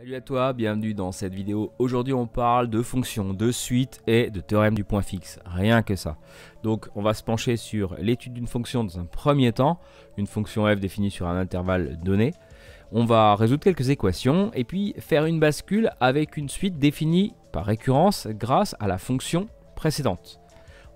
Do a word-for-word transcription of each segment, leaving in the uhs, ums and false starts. Salut à toi, bienvenue dans cette vidéo. Aujourd'hui on parle de fonctions, de suite et de théorème du point fixe, rien que ça. Donc on va se pencher sur l'étude d'une fonction dans un premier temps, une fonction f définie sur un intervalle donné. On va résoudre quelques équations et puis faire une bascule avec une suite définie par récurrence grâce à la fonction précédente.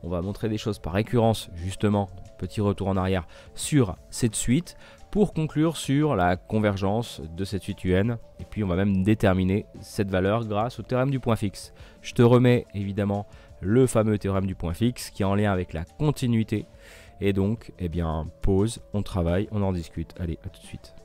On va montrer des choses par récurrence justement, petit retour en arrière, sur cette suite. Pour conclure sur la convergence de cette suite U N, et puis on va même déterminer cette valeur grâce au théorème du point fixe. Je te remets évidemment le fameux théorème du point fixe qui est en lien avec la continuité, et donc eh bien pause, on travaille, on en discute. Allez, à tout de suite.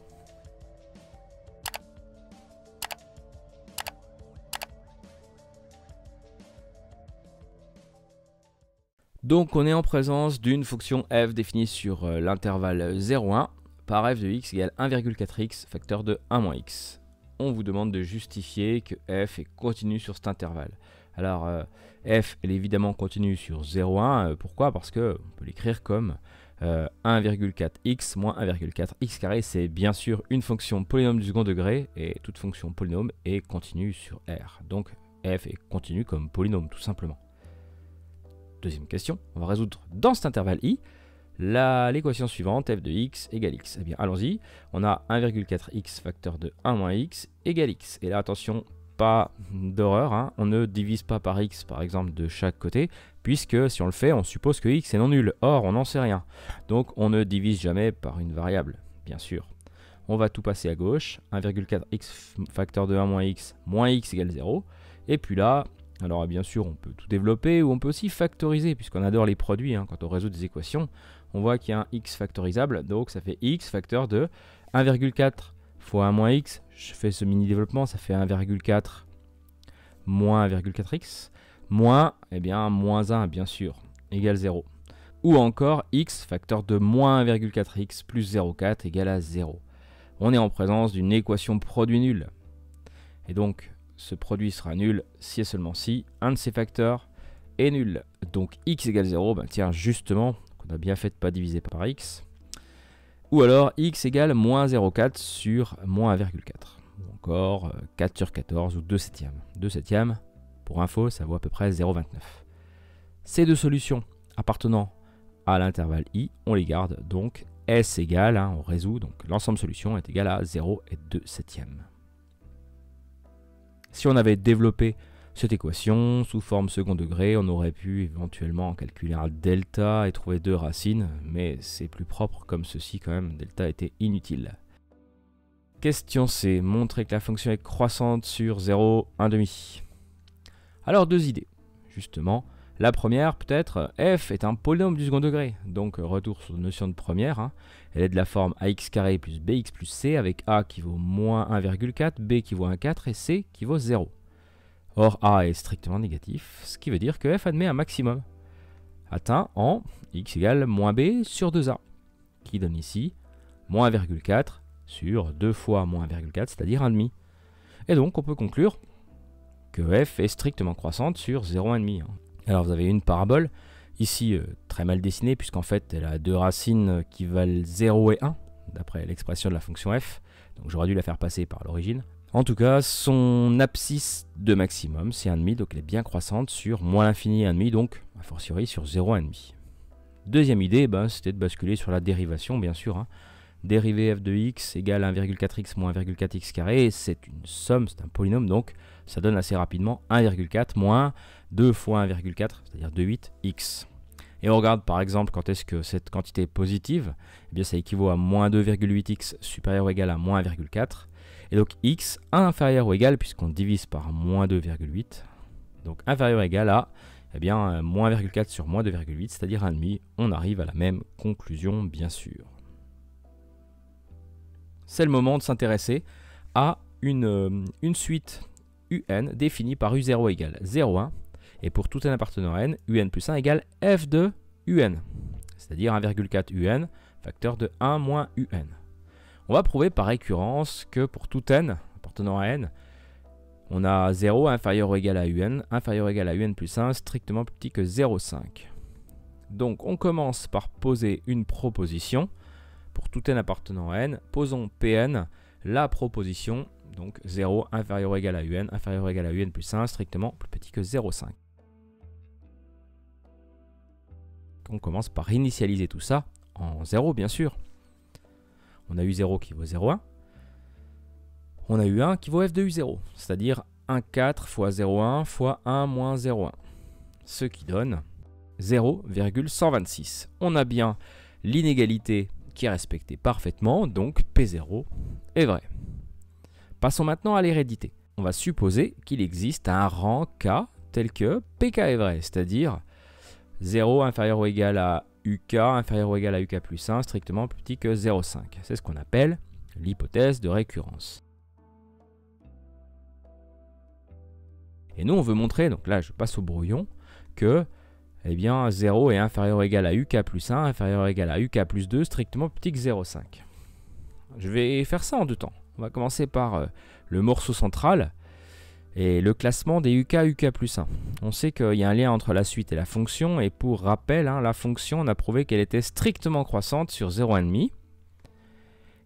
Donc on est en présence d'une fonction f définie sur l'intervalle zéro un par f de x égale un virgule quatre x facteur de un moins x. On vous demande de justifier que f est continu sur cet intervalle. Alors euh, f elle est évidemment continue sur zéro un, euh, pourquoi? Parce que on peut l'écrire comme euh, un virgule quatre x moins un virgule quatre x carré, c'est bien sûr une fonction polynôme du second degré et toute fonction polynôme est continue sur R. Donc f est continue comme polynôme tout simplement. Deuxième question, on va résoudre dans cet intervalle i l'équation suivante, f de x égale x. Eh bien, allons-y, on a un virgule quatre x facteur de un moins x égale x. Et là, attention, pas d'horreur, hein. On ne divise pas par x, par exemple, de chaque côté, puisque si on le fait, on suppose que x est non nul. Or, on n'en sait rien. Donc, on ne divise jamais par une variable, bien sûr. On va tout passer à gauche, un virgule quatre x facteur de un moins x moins x égale zéro. Et puis là... alors bien sûr on peut tout développer ou on peut aussi factoriser puisqu'on adore les produits, hein. Quand on résout des équations, on voit qu'il y a un x factorisable, donc ça fait x facteur de un virgule quatre fois un moins x, je fais ce mini développement, ça fait un virgule quatre moins un virgule quatre x, moins, eh bien, moins un bien sûr, égale zéro. Ou encore x facteur de moins un virgule quatre x plus zéro virgule quatre égale à zéro. On est en présence d'une équation produit nul. Et donc... ce produit sera nul si et seulement si un de ces facteurs est nul. Donc x égale zéro, ben tiens justement, qu'on a bien fait de ne pas diviser par x. Ou alors x égale moins zéro virgule quatre sur moins un virgule quatre. Ou encore quatre sur quatorze ou deux septièmes. deux septièmes, pour info, ça vaut à peu près zéro virgule vingt-neuf. Ces deux solutions appartenant à l'intervalle i, on les garde. Donc s égale, hein, on résout, donc l'ensemble solution est égal à zéro et deux septièmes. Si on avait développé cette équation sous forme second degré, on aurait pu éventuellement calculer un delta et trouver deux racines, mais c'est plus propre comme ceci quand même, delta était inutile. Question C, montrer que la fonction est croissante sur zéro, un demi. Alors deux idées, justement. La première peut-être, f est un polynôme du second degré, donc retour sur la notion de première, hein. Elle est de la forme ax carré plus bx plus c avec a qui vaut moins un virgule quatre, b qui vaut un virgule quatre et c qui vaut zéro. Or a est strictement négatif, ce qui veut dire que f admet un maximum, atteint en x égale moins b sur deux a, qui donne ici moins un virgule quatre sur deux fois moins un virgule quatre, c'est-à-dire un virgule cinq. Et donc on peut conclure que f est strictement croissante sur zéro virgule cinq. Alors vous avez une parabole, ici euh, très mal dessinée puisqu'en fait elle a deux racines qui valent zéro et un, d'après l'expression de la fonction f, donc j'aurais dû la faire passer par l'origine. En tout cas, son abscisse de maximum c'est un virgule cinq, donc elle est bien croissante sur moins l'infini et un virgule cinq, donc a fortiori sur zéro virgule cinq. Deuxième idée, ben, c'était de basculer sur la dérivation bien sûr, hein. Dériver f de x égale un virgule quatre x moins un virgule quatre x carré, c'est une somme, c'est un polynôme, donc ça donne assez rapidement un virgule quatre moins deux fois un virgule quatre, c'est-à-dire deux virgule huit x. Et on regarde par exemple quand est-ce que cette quantité est positive, eh bien ça équivaut à moins deux virgule huit x supérieur ou égal à moins un virgule quatre, et donc x inférieur ou égal, puisqu'on divise par moins deux virgule huit, donc inférieur ou égal à eh bien, moins un virgule quatre sur moins deux virgule huit, c'est-à-dire un virgule cinq, on arrive à la même conclusion bien sûr. C'est le moment de s'intéresser à une, une suite un définie par u zéro égale zéro virgule un et pour tout n appartenant à n, un plus un égale f de un, c'est-à-dire un virgule quatre un facteur de un moins un. On va prouver par récurrence que pour tout n appartenant à n, on a zéro inférieur ou égal à un, inférieur ou égal à un plus un, strictement plus petit que zéro virgule cinq. Donc on commence par poser une proposition. Pour tout n appartenant à n, posons Pn, la proposition Donc zéro inférieur ou égal à un, inférieur ou égal à un plus un, strictement plus petit que zéro virgule cinq. On commence par initialiser tout ça en zéro, bien sûr. On a eu zéro qui vaut zéro virgule un. On a eu un qui vaut f de u zéro, c'est-à-dire un virgule quatre fois zéro virgule un fois un moins zéro virgule un. Ce qui donne zéro virgule cent vingt-six. On a bien l'inégalité qui est respectée parfaitement, donc P zéro est vrai. Passons maintenant à l'hérédité. On va supposer qu'il existe un rang K tel que P K est vrai, c'est-à-dire zéro inférieur ou égal à U K, inférieur ou égal à U K plus un, strictement plus petit que zéro virgule cinq. C'est ce qu'on appelle l'hypothèse de récurrence. Et nous, on veut montrer, donc là je passe au brouillon, que eh bien, zéro est inférieur ou égal à U K plus un, inférieur ou égal à U K plus deux, strictement plus petit que zéro virgule cinq. Je vais faire ça en deux temps. On va commencer par euh, le morceau central et le classement des U K, U K plus un. On sait qu'il y a un lien entre la suite et la fonction, et pour rappel, hein, la fonction, on a prouvé qu'elle était strictement croissante sur zéro virgule cinq.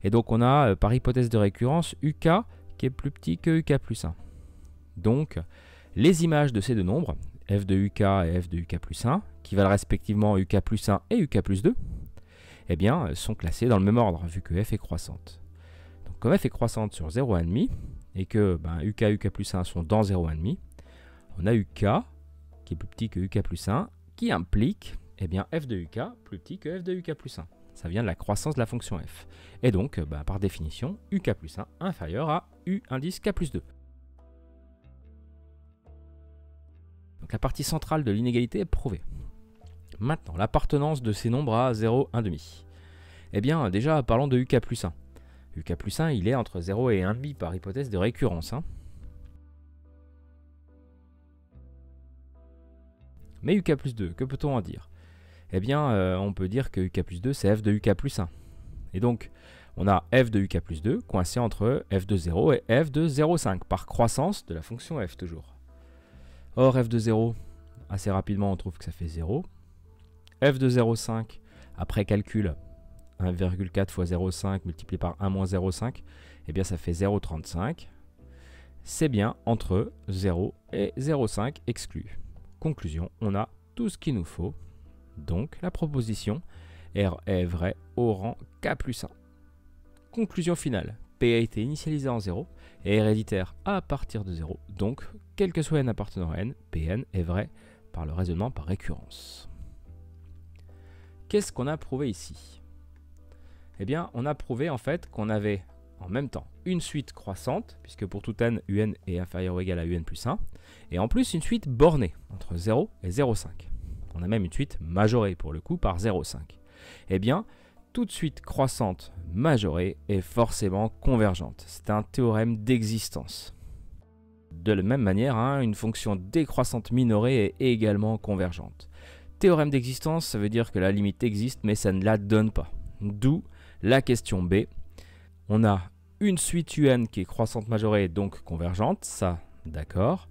Et donc on a, euh, par hypothèse de récurrence, U K qui est plus petit que U K plus un. Donc les images de ces deux nombres, f de U K et f de U K plus un, qui valent respectivement U K plus un et U K plus deux, eh bien, sont classées dans le même ordre, vu que f est croissante. Donc comme f est croissante sur zéro virgule cinq, et que ben, U K, U K plus un sont dans zéro virgule cinq, on a U K qui est plus petit que U K plus un, qui implique eh bien, f de U K plus petit que f de U K plus un. Ça vient de la croissance de la fonction f. Et donc, ben, par définition, U K plus un inférieur à U indice K plus deux. Donc la partie centrale de l'inégalité est prouvée. Maintenant, l'appartenance de ces nombres à zéro, un demi. Eh bien, déjà, parlons de U K plus un. U K plus un, il est entre zéro et un demi par hypothèse de récurrence. Hein. Mais U K plus deux, que peut-on en dire? Eh bien, euh, on peut dire que U K plus deux, c'est f de U K plus un. Et donc, on a f de U K plus deux coincé entre f de zéro et f de zéro virgule cinq, par croissance de la fonction f toujours. Or, f de zéro, assez rapidement, on trouve que ça fait zéro. F de zéro virgule cinq, après calcul, un virgule quatre fois zéro virgule cinq multiplié par un moins zéro virgule cinq, eh bien ça fait zéro virgule trente-cinq. C'est bien entre zéro et zéro virgule cinq exclus. Conclusion, on a tout ce qu'il nous faut. Donc, la proposition R est vraie au rang K plus un. Conclusion finale. P a été initialisé en zéro et héréditaire à partir de zéro, donc quel que soit n appartenant à n, Pn est vrai par le raisonnement par récurrence. Qu'est-ce qu'on a prouvé ici? Eh bien, on a prouvé en fait qu'on avait en même temps une suite croissante, puisque pour tout n, un est inférieur ou égal à un plus un, et en plus une suite bornée entre zéro et zéro virgule cinq. On a même une suite majorée pour le coup par zéro virgule cinq. Eh bien, toute suite croissante majorée est forcément convergente. C'est un théorème d'existence. De la même manière, hein, une fonction décroissante minorée est également convergente. Théorème d'existence, ça veut dire que la limite existe, mais ça ne la donne pas. D'où la question B. On a une suite un qui est croissante majorée, donc convergente, ça, d'accord.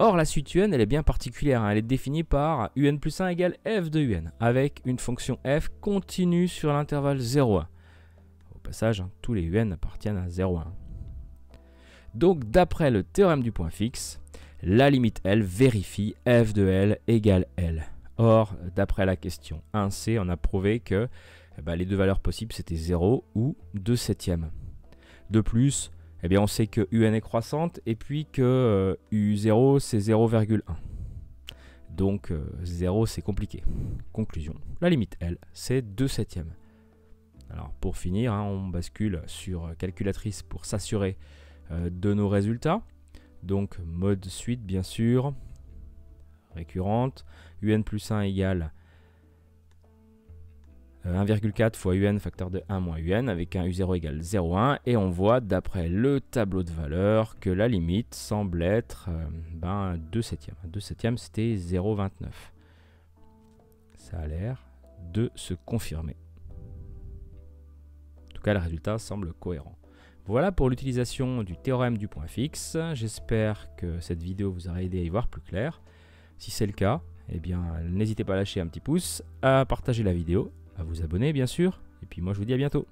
Or, la suite un, elle est bien particulière, hein. Elle est définie par un plus un égale f de un, avec une fonction f continue sur l'intervalle zéro virgule un. Au passage, hein, tous les un appartiennent à zéro virgule un. Donc, d'après le théorème du point fixe, la limite L vérifie f de L égale L. Or, d'après la question un C, on a prouvé que eh ben, les deux valeurs possibles, c'était zéro ou deux septièmes. De plus, eh bien, on sait que un est croissante et puis que euh, u zéro, c'est zéro virgule un. Donc, euh, zéro, c'est compliqué. Conclusion, la limite L, c'est deux septièmes. Alors, pour finir, hein, on bascule sur calculatrice pour s'assurer euh, de nos résultats. Donc, mode suite, bien sûr, récurrente. un plus un égale un virgule quatre fois un facteur de un moins un, avec un u zéro égale zéro virgule un, et on voit d'après le tableau de valeurs que la limite semble être euh, ben, deux septièmes. deux septièmes, c'était zéro virgule vingt-neuf. Ça a l'air de se confirmer. En tout cas, le résultat semble cohérent. Voilà pour l'utilisation du théorème du point fixe. J'espère que cette vidéo vous aura aidé à y voir plus clair. Si c'est le cas, eh bien, n'hésitez pas à lâcher un petit pouce, à partager la vidéo, à vous abonner bien sûr, et puis moi je vous dis à bientôt.